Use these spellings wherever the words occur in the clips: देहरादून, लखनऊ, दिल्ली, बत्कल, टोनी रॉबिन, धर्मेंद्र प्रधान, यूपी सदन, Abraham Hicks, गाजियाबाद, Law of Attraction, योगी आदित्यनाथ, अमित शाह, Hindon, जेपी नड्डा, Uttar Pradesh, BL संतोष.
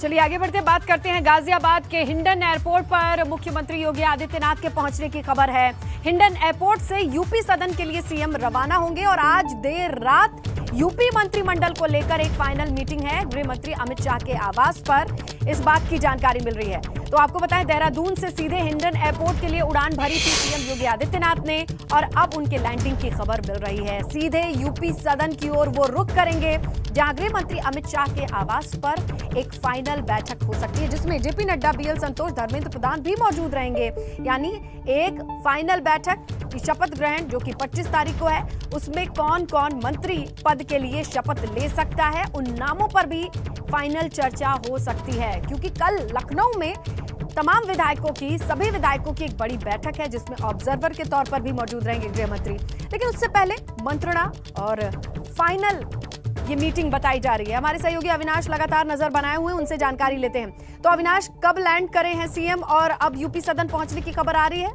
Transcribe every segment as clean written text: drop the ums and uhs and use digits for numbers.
चलिए आगे बढ़ते बात करते हैं गाजियाबाद के हिंडन एयरपोर्ट पर मुख्यमंत्री योगी आदित्यनाथ के पहुंचने की खबर है। हिंडन एयरपोर्ट से यूपी सदन के लिए सीएम रवाना होंगे और आज देर रात यूपी मंत्रिमंडल को लेकर एक फाइनल मीटिंग है गृह मंत्री अमित शाह के आवास पर, इस बात की जानकारी मिल रही है। तो आपको बताएं, देहरादून से सीधे हिंडन एयरपोर्ट के लिए उड़ान भरी थी सीएम योगी आदित्यनाथ ने और अब उनके लैंडिंग की खबर मिल रही है। सीधे यूपी सदन की ओर वो रुख करेंगे जहां गृह मंत्री अमित शाह के आवास पर एक फाइनल बैठक हो सकती है जिसमें जेपी नड्डा, BL संतोष, धर्मेंद्र प्रधान भी मौजूद रहेंगे। यानी एक फाइनल बैठक, शपथ ग्रहण जो कि 25 तारीख को है, उसमें कौन कौन मंत्री पद के लिए शपथ ले सकता है, उन नामों पर भी फाइनल चर्चा हो सकती है। क्योंकि कल लखनऊ में तमाम विधायकों की, सभी विधायकों की एक बड़ी बैठक है जिसमें ऑब्जर्वर के तौर पर भी मौजूद रहेंगे गृह मंत्री। लेकिन उससे पहले मंत्रणा और फाइनल ये मीटिंग बताई जा रही है। हमारे सहयोगी अविनाश लगातार नजर बनाए हुए, उनसे जानकारी लेते हैं। तो अविनाश, कब लैंड करे हैं सीएम और अब यूपी सदन पहुंचने की खबर आ रही है?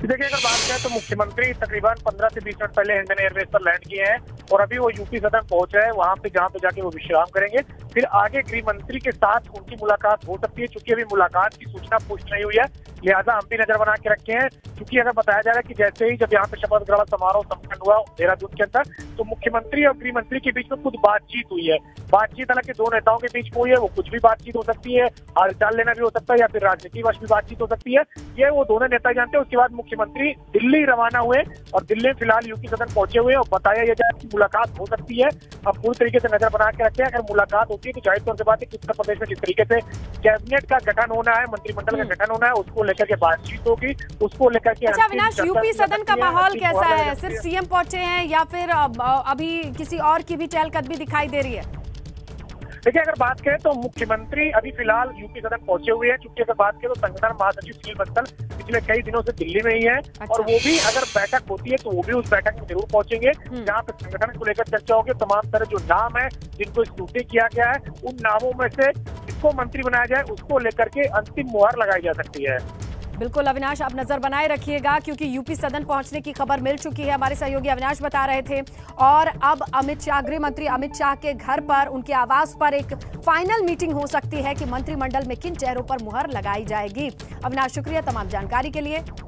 देखिए, अगर बात करें तो मुख्यमंत्री तकरीबन 15 से 20 मिनट पहले हिंडन एयरबेस पर लैंड किए हैं और अभी वो यूपी सदन पहुंच रहे हैं, वहां पे जहां पे जाके वो विश्राम करेंगे। फिर आगे गृह मंत्री के साथ उनकी मुलाकात हो सकती है, चूंकि अभी मुलाकात की सूचना पुष्ट नहीं हुई है, लिहाजा हम भी नजर बना के रखे हैं। क्योंकि अगर बताया जा रहा है कि जैसे ही जब यहाँ पे शपथ ग्रहण समारोह संपन्न हुआ देहरादून के अंदर, तो मुख्यमंत्री और गृह मंत्री के बीच में खुद बातचीत हुई है। बातचीत हालांकि दो नेताओं के बीच में हुई है, वो कुछ भी बातचीत हो सकती है, हालचाल लेना भी हो सकता है या फिर राजनीति वश भी बातचीत हो सकती है, ये वो दोनों नेता जानते हैं। उसके बाद मुख्यमंत्री दिल्ली रवाना हुए और दिल्ली फिलहाल यूपी सदन पहुंचे हुए और बताया यह जाए कि मुलाकात हो सकती है। अब पूरी तरीके से नजर बना के रखते हैं। अगर मुलाकात होती है तो जाहिर तौर से बात है कि उत्तर प्रदेश में जिस तरीके से कैबिनेट का गठन होना है, मंत्रिमंडल का गठन होना है, उसको लेकर के बातचीत होगी, उसको लेकर के। अच्छा अविनाश, यूपी सदन का माहौल कैसा है? सिर्फ सीएम पहुंचे हैं या फिर अभी किसी और की भी चहलकदमी दिखाई दे रही है? देखिए, अगर बात करें तो मुख्यमंत्री अभी फिलहाल यूपी सदन पहुंचे हुए हैं। चूंकि अगर बात करें तो संगठन महासचिव बत्कल पिछले कई दिनों से दिल्ली में ही है। अच्छा। और वो भी अगर बैठक होती है तो वो भी उस बैठक में जरूर पहुंचेंगे जहाँ पे संगठन को लेकर चर्चा होगी। तमाम तरह जो नाम है जिनको स्क्रूटनी किया गया है, उन नामों में से जिसको मंत्री बनाया जाए उसको लेकर के अंतिम मुहर लगाई जा सकती है। बिल्कुल अविनाश, आप नजर बनाए रखिएगा क्योंकि यूपी सदन पहुंचने की खबर मिल चुकी है, हमारे सहयोगी अविनाश बता रहे थे। और अब अमित शाह, गृह मंत्री अमित शाह के घर पर, उनके आवास पर एक फाइनल मीटिंग हो सकती है कि मंत्रिमंडल में किन चेहरों पर मुहर लगाई जाएगी। अविनाश, शुक्रिया तमाम जानकारी के लिए।